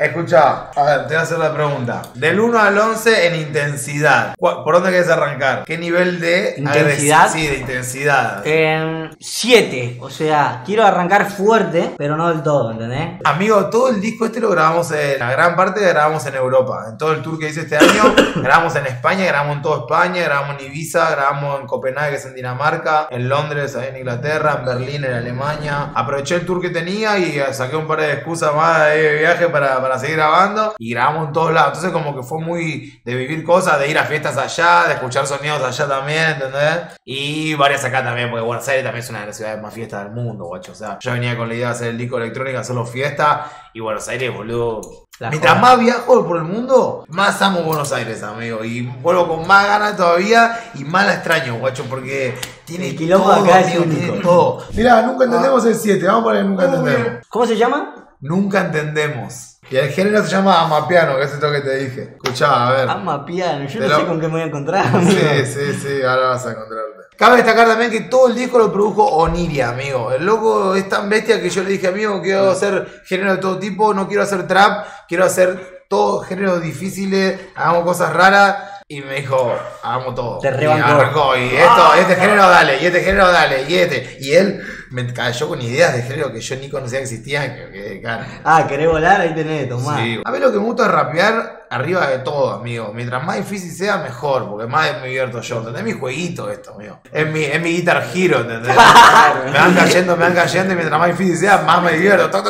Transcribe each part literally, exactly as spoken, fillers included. Escucha, a ver, te voy a hacer la pregunta. Del uno al once en intensidad, ¿por dónde quieres arrancar? ¿Qué nivel de intensidad? Sí, de intensidad. Eh, siete, o sea, quiero arrancar fuerte, pero no del todo, ¿entendés? Amigo, todo el disco este lo grabamos, en, la gran parte grabamos en Europa. En todo el tour que hice este año, grabamos en España, grabamos en toda España, grabamos en Ibiza, grabamos en Copenhague, que es en Dinamarca, en Londres, ahí en Inglaterra, en Berlín, en Alemania. Aproveché el tour que tenía y saqué un par de excusas más de viaje para... para para seguir grabando, y grabamos en todos lados. Entonces como que fue muy de vivir cosas, de ir a fiestas allá, de escuchar sonidos allá también, ¿entendés? Y varias acá también, porque Buenos Aires también es una de las ciudades más fiestas del mundo, guacho. O sea, yo venía con la idea de hacer el disco electrónico, hacerlo fiesta, y Buenos Aires, boludo... Mientras más viajo por el mundo, más amo Buenos Aires, amigo. Y vuelvo con más ganas todavía y más la extraño, guacho, porque tiene todo, acá amigo, tiene todo. Mirá, nunca entendemos ah. el siete, vamos a poner nunca ¿Cómo entendemos. ¿Cómo se llama? Nunca entendemos. Y el género se llama Amapiano, que es esto que te dije. Escuchá, a ver. Amapiano, yo no lo... sé con qué me voy a encontrar. Sí, sí, sí, ahora vas a encontrarte. Cabe destacar también que todo el disco lo produjo Oniria, amigo. El loco es tan bestia que yo le dije, amigo, quiero hacer género de todo tipo, no quiero hacer trap, quiero hacer todos géneros difíciles, hagamos cosas raras. Y me dijo, hagamos todo. Te rebancó. Y arrancó, y esto, este género dale, y este género dale, y este. Y él me cayó con ideas de género que yo ni conocía que existían. Que, que, cara. Ah, querés volar, ahí tenés, tomá. Sí. A mí lo que me gusta es rapear arriba de todo, amigo. Mientras más difícil sea, mejor, porque más me divierto yo. ¿Entendés? Mi jueguito esto, amigo. Es mi, es mi Guitar Hero, ¿entendés? Me van cayendo, me van cayendo, y mientras más difícil sea, más me divierto.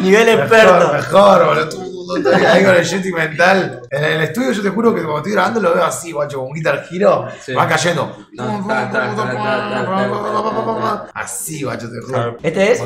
Nivel experto. Mejor, boludo. Ahí con el jetty mental. En el estudio yo te juro que cuando estoy grabando lo veo así, guacho, con Guitar Hero, sí. Va cayendo. Así, guacho, te juro. ¿Este es?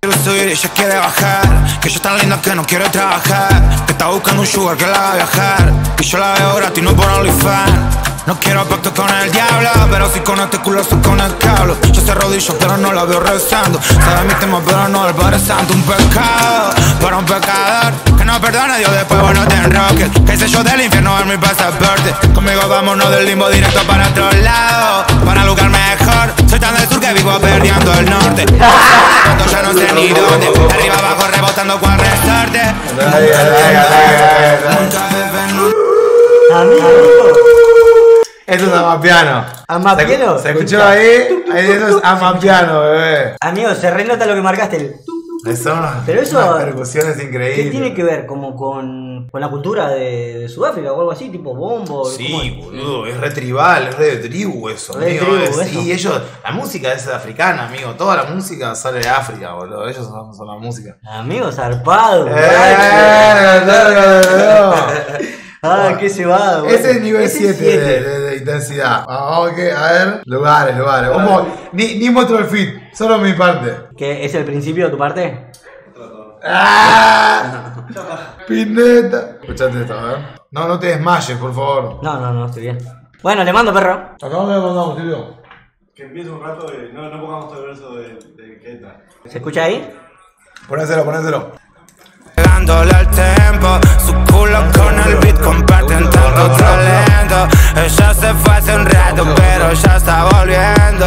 Quiero subir y ya quiere bajar, que yo tan linda que no quiere trabajar, que está buscando un sugar que la va a viajar, que yo la veo gratis no por OnlyFans. No quiero pacto con el diablo, pero si con este culo soy con el cablo. Yo sé rodillas pero no la veo rezando. Sabe mi tema pero no al padre santo. Un pecado para un pecador, que no perdona a Dios, después vos no te enroques. Que sé yo del infierno es mi pasaporte. Conmigo vámonos del limbo directo para otro lado, para un lugar mejor. Soy tan del sur que vivo perdiendo el norte. Cuando ya no sé ni dónde, arriba abajo rebotando cual resorte. Amigo, eso es Amapiano. ¿Amapiano? ¿Se escuchó ahí? Eso es Amapiano, bebé. Amigo, se renota lo que marcaste. El... Eso, pero eso, una percusión es increíble. ¿Qué tiene que ver como con, con la cultura de, de Sudáfrica o algo así? Tipo bombo. Sí, boludo, es re tribal, es re de tribu eso, re amigo. Tribu, es, eso. Y ellos, la música es africana, amigo. Toda la música sale de África, boludo. Ellos son, son la música. Amigo, zarpado. Eh, Ah, qué cebado, bueno. Ese es nivel siete de, de, de intensidad. Ah, ok, a ver. Lugares, lugares. Como, ni, ni muestro el fit, solo mi parte. ¿Qué es el principio de tu parte? ¡Ah! Pineta. Escuchate esto, a ver. No, no te desmayes, por favor. No, no, no, estoy bien. Bueno, le mando, perro. Acabamos de mandar, tío. Que empiece un rato y no, no pongamos todo el verso de, de Keta. ¿Se escucha ahí? Ponéselo, ponéselo. Dándole al tempo, su culo con el beat comparten tanto talento. Ella se fue hace un rato pero ya está volviendo.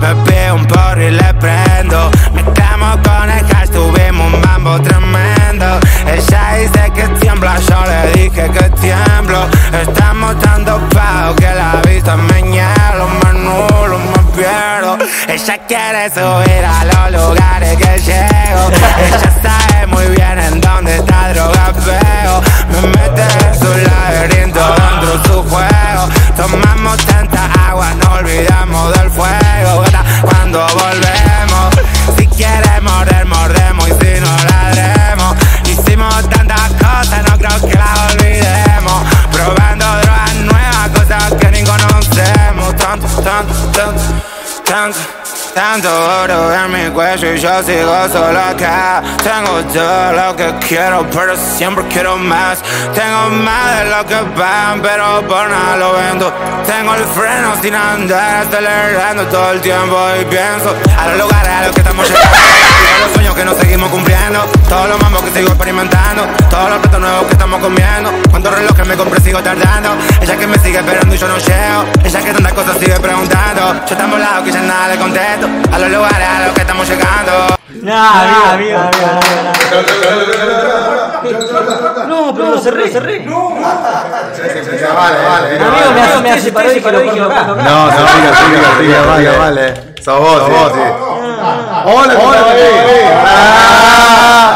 Me pido un porro y le prendo. Metamos con el hash, tuvimos un mambo tremendo. Ella dice que tiembla, yo le dije que tiemblo. Estamos tanto pao que la vista me hielo, me anulo, me pierdo. Ella quiere subir a los lugares que llego. Ella sabe muy bien en dónde está droga feo. Me mete en su laberinto, dentro de su juego. Tomamos tanta agua, no olvidamos del fuego. Cuando volvemos, si quieres morder, mordemos. Y si no ladremos, hicimos tantas cosas, no creo que las olvidemos. Probando drogas nuevas, cosas que ni conocemos. Tanto, tanto, tanto. Tanto, tanto oro en mi cuello y yo sigo solo acá. Tengo todo lo que quiero, pero siempre quiero más. Tengo más de lo que van, pero por nada lo vendo. Tengo el freno sin andar, acelerando todo el tiempo y pienso a los lugares a los que estamos llegando, todos los sueños que no seguimos cumpliendo, todos los mambos que sigo experimentando, todos los platos nuevos que estamos comiendo. Cuántos relojes me compré sigo tardando. Ella que me sigue esperando y yo no llego. Ella que tantas cosas sigue preguntando. Yo tan volado que ya nada de contento a los lugares a los que estamos llegando. Nah, mira, mira. No, pero cerré, cerré. No, vale, vale. Amigo, me hace parar y que lo pongo acá. No, no, siga, siga, siga, vale, vale. Sos vos, sos vos, sí. Hola, hola,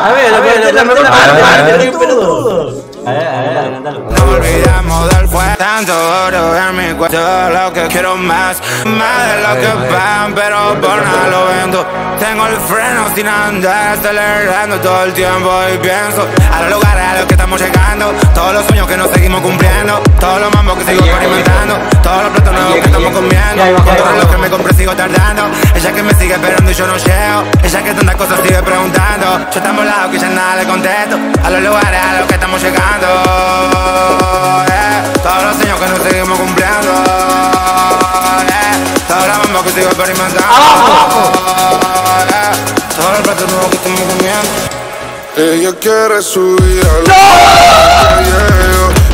a ver, a ver, la mejor parte. A ver, a ver, adelantalo. No olvidamos del fuego. Tanto oro en mi cuerpo, lo que quiero más, más de lo que van, pero por nada lo vendo. Tengo el freno sin andar, acelerando todo el tiempo y pienso a los lugares a los que estamos llegando, todos los sueños que nos seguimos cumpliendo, todos los mambos que sigo experimentando, todos los platos nuevos que estamos comiendo, todos los que me compré sigo tardando. Ella que me sigue esperando y yo no llego, ella que tantas cosas sigue preguntando, yo tan volado que ya nada le contesto, a los lugares a los que estamos llegando. Eh, todos los sueños que nos seguimos cumpliendo, eh, todos los mambos que sigo experimentando, abajo, eh, todos los platos nuevos que estamos comiendo. Ella quiere subir al ¡no!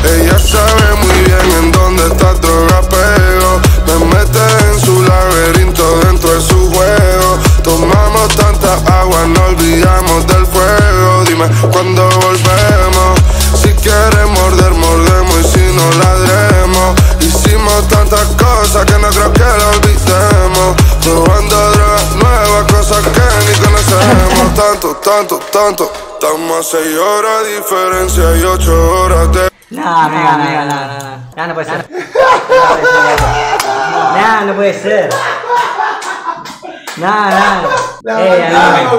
Ella sabe muy bien en dónde está droga, pero me mete en su laberinto dentro de su juego. Tomamos tanta agua, no olvidamos del fuego. Dime cuándo volvemos. Si quieres morder, mordemos, y si no ladremos. Hicimos tantas cosas que no creo que lo olvidemos. Probando drogas nuevas, cosas que ni conocemos. Tanto, tanto, tanto. Estamos a seis horas de diferencia y ocho horas de... No, mega, mega, nada, nada, no puede ser. No, no puede ser. No, no. Eh, amigo.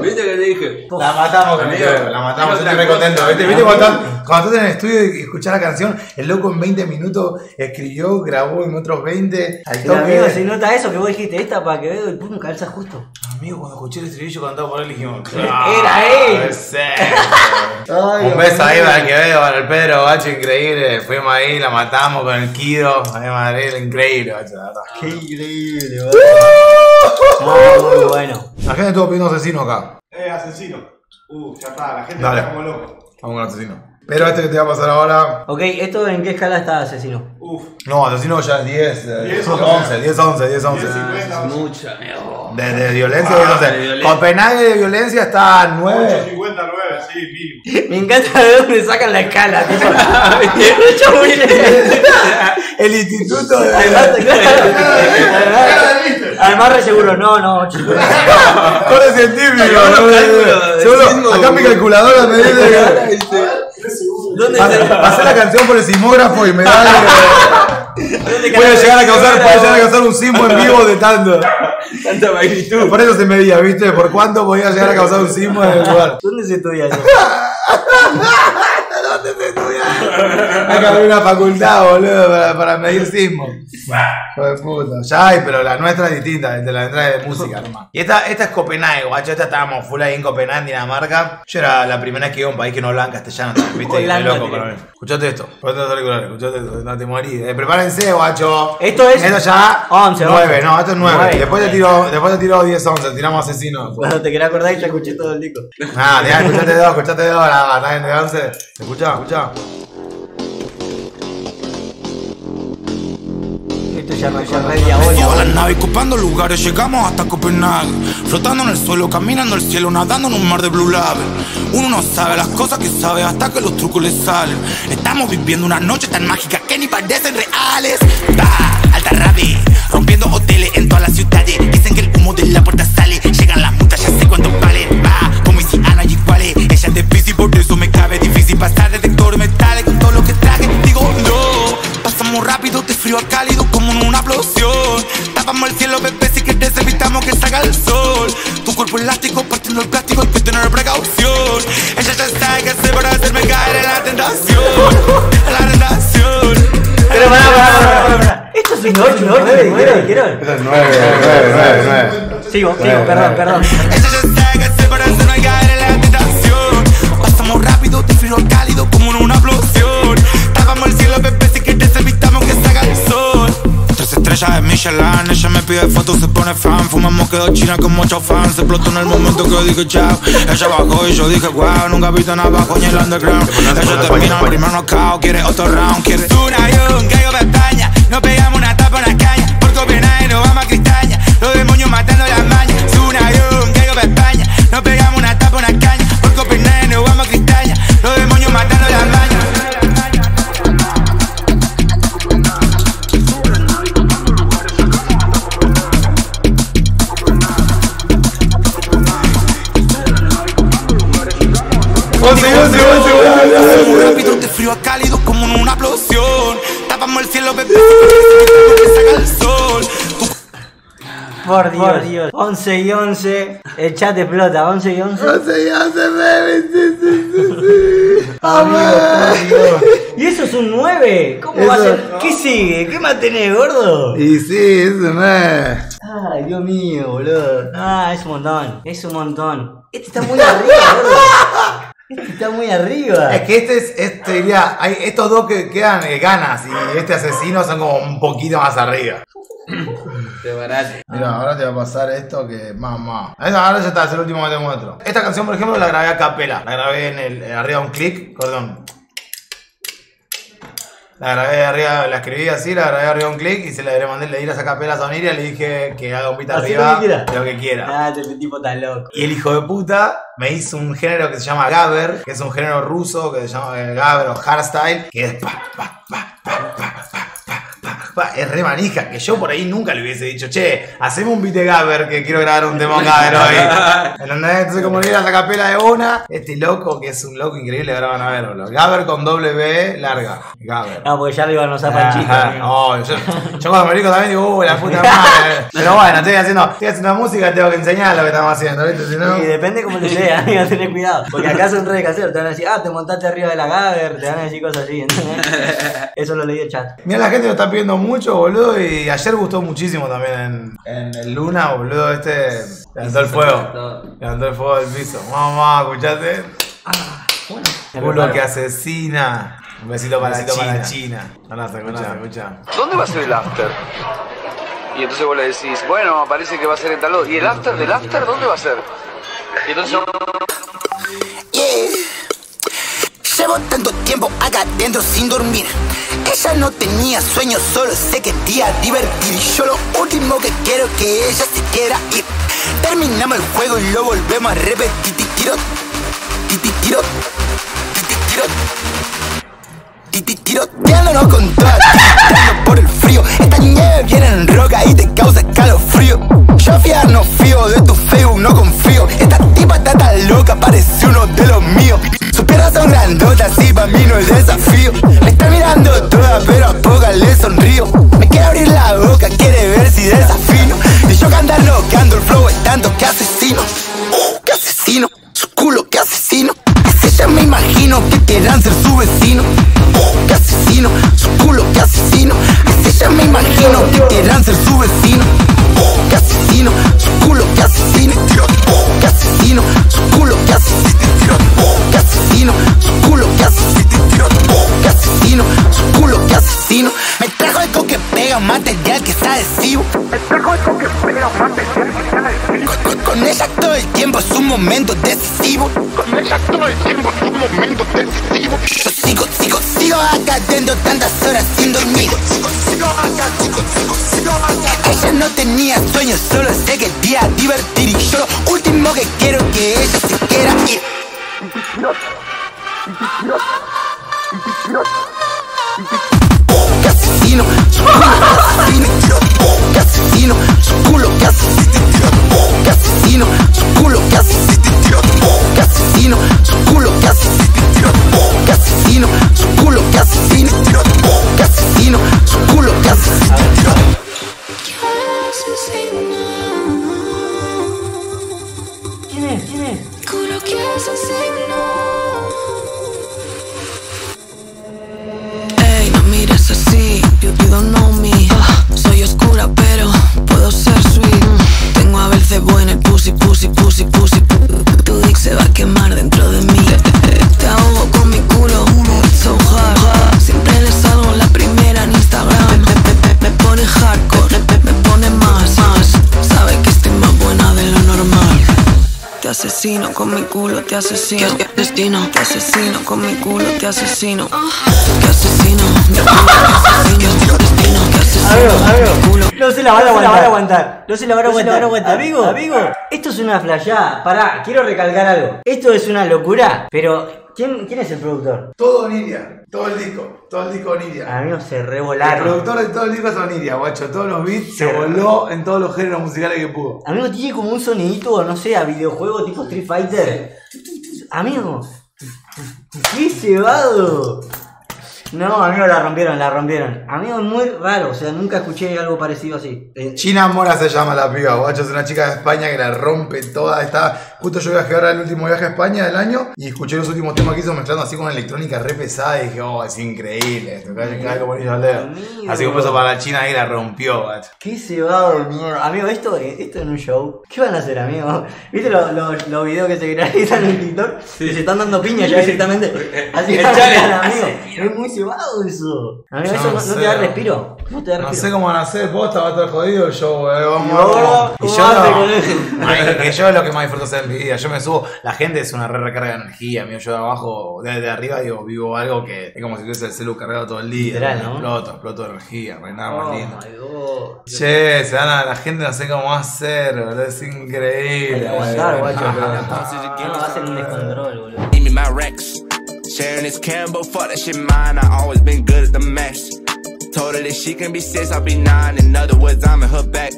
¿Viste que te dije? La matamos, amigo. La matamos, estoy re contento. ¿Viste? ¿Viste cuando, cuando estás en el estudio y escuchás la canción? El loco en veinte minutos escribió, grabó en otros veinte. Al toque. Amigo, se nota eso que vos dijiste, esta para que veo el puño calza justo. Amigo, cuando escuché el estribillo cantado por él dijimos, ¡claro! ¡Era él! Ay, un beso ahí para que veo, para el Pedro, bacho, increíble. Fuimos ahí, la matamos con el Kido. A mi madre, increíble, bacho. ¡Qué increíble, bacho! No, muy bueno. La gente estuvo pidiendo asesino acá. Eh, asesino. Uh, ya está, la gente está como loco. Vamos con asesino. Pero este que te va a pasar ahora. Ok, ¿esto en qué escala está asesino? Uf. No, asesino ya es diez, once, diez, once, diez, once. Mucha, amigo. Desde violencia, diez, once. Copenhague de violencia está a nueve. ocho cincuenta, nueve, sí, mínimo. Me encanta de dónde sacan la escala. El instituto de... Además, re seguro, no, no, chicos. Corre científico, no. Acá mi calculadora me dice que... Pasé la canción por el sismógrafo y me da... Voy a llegar a causar un sismo en vivo de tanto. Tanta magnitud. Por eso se medía, ¿viste? ¿Por cuánto podía llegar a causar un sismo en el lugar? ¿Dónde se estudia eso? ¿Dónde se estudia eso? Hay que abrir una facultad, boludo, para, para medir sismos. Joder, puta. Ya hay, pero la nuestra es distinta, de la entrada de música, nomás. Y esta, esta es Copenhague, guacho. Esta estábamos full ahí en Copenhague, Dinamarca. Yo era la primera vez que iba a un país que no hablaba en castellano, ¿viste? Qué loco para mí. Escuchate esto. Ponte los auriculares, escuchate esto. No te morís. Eh, prepárense, guacho. Esto es... Esto ya... once, nueve. No, esto es nueve. Después te tiro, después te tiro diez, once, tiramos asesinos. Cuando te querés acordar y ya escuché todo el disco. Ah, ya, escuchaste dos, escuchaste dos, la batalla de once. Escuchá, escuchá. Ya no, ya no, ya la nave ocupando lugares, llegamos hasta Copenhague. Flotando en el suelo, caminando al cielo, nadando en un mar de blue label. Uno no sabe las cosas que sabe hasta que los trucos le salen. Estamos viviendo una noche tan mágica que ni parecen reales. Bah, alta rave, rompiendo hoteles en todas las ciudades. Dicen que el humo de la puerta sale, llegan las multas, ya sé cuánto vale. Bah, como si Ana y cuales, ella es difícil, por eso me cabe difícil pasar detector metales con todo lo que traje. Digo, no, pasamos rápido, de frío a cálido, como una explosión. Tapamos el cielo, bebé, si querés evitamos que salga el sol. Tu cuerpo elástico, partiendo el plástico, hay que tener precaución. Ella ya sabe que hace para hacerme caer en la tentación. En la tentación. Pero pará, pará, pará, pará. Esto es un ocho, nueve, nueve, ¿quieren? Esto es nueve, nueve, nueve. Sigo, sigo, perdón, perdón. Ella ya sabe que hace para hacerme caer en la tentación. Pasamos rápido, de frío al cálido, como en una explosión. Tapamos el cielo, bebé, si querés evitamos que salga el sol. Tres estrellas de Michelin, ella me pide fotos, se pone fan. Fumamos quedó china con muchos fans, se explotó en el momento que dije chao. Ella bajó y yo dije wow, nunca vi tan abajo ni el underground. Ella termina primero knockout, quiere otro round, quiere... Tú, un gallo de España, nos pegamos una tapa, una caña. Por Copenhague nos vamos a Hacemos un rápido de frío a cálido como en una explosión. Tapamos el cielo, bebé, saca el sol. Por Dios, por Dios. once y once, el chat explota. once y once. once y once, baby. Sí, sí, sí, sí. Amén. Y eso es un nueve. ¿Cómo eso va a ser? ¿Qué sigue? ¿Qué más tenés, gordo? Y sí, eso no es. Ay, Dios mío, boludo. Ah, es un montón. Es un montón. Este está muy arriba, gordo. Este está muy arriba. Es que este es, este diría, hay estos dos que quedan eh, ganas y este asesino son como un poquito más arriba. Te barate. Mira, ahora te va a pasar esto que mamá. Ahora ya está, es el último que te muestro. Esta canción, por ejemplo, la grabé a capela. La grabé en el arriba de un clic, perdón. La grabé arriba, la escribí así, la grabé arriba de un clic y se la mandé, le di las acapelas a Oniria y le dije que haga un beat arriba de lo que quiera. Ah, este tipo está loco. Y el hijo de puta me hizo un género que se llama Gabber, que es un género ruso que se llama Gabber o Hardstyle, que es pa, pa, pa, pa, pa, pa, pa, pa, es re manija, que yo por ahí nunca le hubiese dicho, che, haceme un beat de Gabber que quiero grabar un tema Gabber hoy. Entonces como le di las acapelas de una, este loco que es un loco increíble, ahora van a verlo. Gabber con doble B larga, Gabber. No, porque ya lo iban a usar panchitas. No, yo, yo cuando me rico también digo, uh, la puta madre. Pero bueno, estoy haciendo, estoy haciendo música, tengo que enseñar lo que estamos haciendo, ¿viste? Si no... Y depende cómo te llegue, amigo, tenés cuidado. Porque acá son redes caseros, te van a decir, ah, te montaste arriba de la Gabber, te van a decir cosas así, ¿entendés? Eso lo leí el chat. Mira, la gente lo está pidiendo mucho, boludo, y ayer gustó muchísimo también en, en el Luna, boludo, este. Levantó el fuego. Levantó el fuego del piso. Mamá, ¿escuchaste? Ah, bueno. Culo que asesina. Un besito para, besito China. Para China. No, no, se escucha, se escucha. ¿Dónde va a ser el after? Y entonces vos le decís, bueno, parece que va a ser en tal lado. ¿Y el after del after dónde va a ser? Y entonces... Yeah. Llevo tanto tiempo acá adentro sin dormir. Ella no tenía sueños, solo sé que te iba a divertir. Y yo lo último que quiero es que ella se quiera ir. Terminamos el juego y lo volvemos a repetir. Titiro, titiro, titiro. Tiroteándonos con toda la por el frío. Esta nieve viene en roca y te causa calofrío. Yo fiar no fío, de tu Facebook no confío. Esta tipa está tan loca, parece uno de los míos. Sus piernas son grandotas y pa' mí no es desafío. Me está mirando toda pero a poca le sonrío. Me quiere abrir la boca, quiere ver si desafino. Y yo que andar rocando el flow es tanto que asesino. Uh, que asesino, su culo que asesino. Si ya me imagino que quieran ser su vecino. Que asesino, su culo que asesino. Así ya me imagino que quieran ser su vecino. Que asesino, su culo que asesino. Que asesino, su culo que asesino. Que asesino, su culo que asesino. Que asesino, su culo que asesino. Me trajo algo que pega, material que está adhesivo. Me trajo algo que pega, material que está adhesivo. Con, con ella todo el tiempo es un momento decisivo. Con ella todo el tiempo es un momento decisivo. Yo sigo, sigo, sigo acá dentro tantas horas sin dormir. Sigo, sigo acá, sigo, sigo, sigo acá. Ella no tenía sueños, solo sé que el día a divertir. Y yo lo último que quiero es que ella se quiera ir. Que asesino, su culo que asesino. Su culo que asesino. Que asesino, su culo que asesino. Que asesino, su culo que asesino. Que asesino, su culo que asesino. Que asesino, su culo que asesino. ¿Quién es? ¿Quién es? Culo que asesino. Así, you, you don't know me. Uh, soy oscura pero puedo ser sweet. Mm. Tengo a veces buena el pussy, pussy, pussy, pussy. Tu dick se va a quemar dentro de mí. Te ahogo con mi culo, so hard. hard. Siempre le salgo la primera en Instagram. Me, me, me, me pone hardcore, me, me pone más, más. Sabe que estoy más buena de lo normal. Te asesino con mi culo, te asesino. Que asesino, te asesino con mi culo, te asesino. Te asesino, mi culo, te asesino. Te asesino, no se la van a aguantar. No se la van a aguantar. Amigo, amigo, esto es una flashada. Pará, quiero recalcar algo. Esto es una locura, pero... ¿Quién, ¿Quién es el productor? Todo Oniria, todo el disco, todo el disco Oniria. A mí no se revolaron. El productor de todo el disco es Oniria, guacho. Todos los beats se, se voló en todos los géneros musicales que pudo. A mí no tiene como un sonidito, no sé, a videojuego tipo Street Fighter. Amigo. ¡Qué cebado! No, amigo, la rompieron, la rompieron. Amigo, muy raro, o sea, nunca escuché algo parecido así. Eh, China Mora se llama la piba, guacho, es una chica de España que la rompe toda. Está... Justo yo viajé ahora el último viaje a España del año y escuché los últimos temas que hizo mezclando así con una electrónica re pesada y dije, oh, es increíble esto, cada como yo leo. Así que un peso para la China y la rompió, guacho. Qué cebado, mierda. Amigo, esto, esto en un show. ¿Qué van a hacer, amigo? ¿Viste los lo, lo videos que se viralizan en TikTok? Sí. Que se están dando piña ya directamente. Así que, amigo, es muy wow, eso. Amigo, no, eso no, no te da respiro. No te da respiro. No sé cómo van a hacer, posta, va a estar jodido el show, eh. Vamos, vamos. Y yo no. Ay, que yo es lo que más disfruto hacer en mi vida. Yo me subo, la gente es una re recarga de energía, amigo. Yo de abajo, desde arriba, digo, vivo algo que es como si tuviese el celu cargado todo el día. Literal, ¿no? Exploto, exploto de energía, re nada más lindo. Che, se van a la gente, no sé cómo va a hacer, ¿verdad? Es increíble. Va a ser un descontrol, boludo. Give me my Rex. Sharing this Cambo, fuck that shit mine, I always been good at the mess. Told her that she can be six, I'll be nine, in other words, I'm in her back.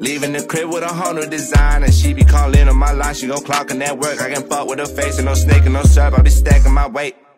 Leaving the crib with a whole new design, and she be calling on my line, she gon' clock in that work. I can fuck with her face, and no snake and no serve, I'll be stacking my weight.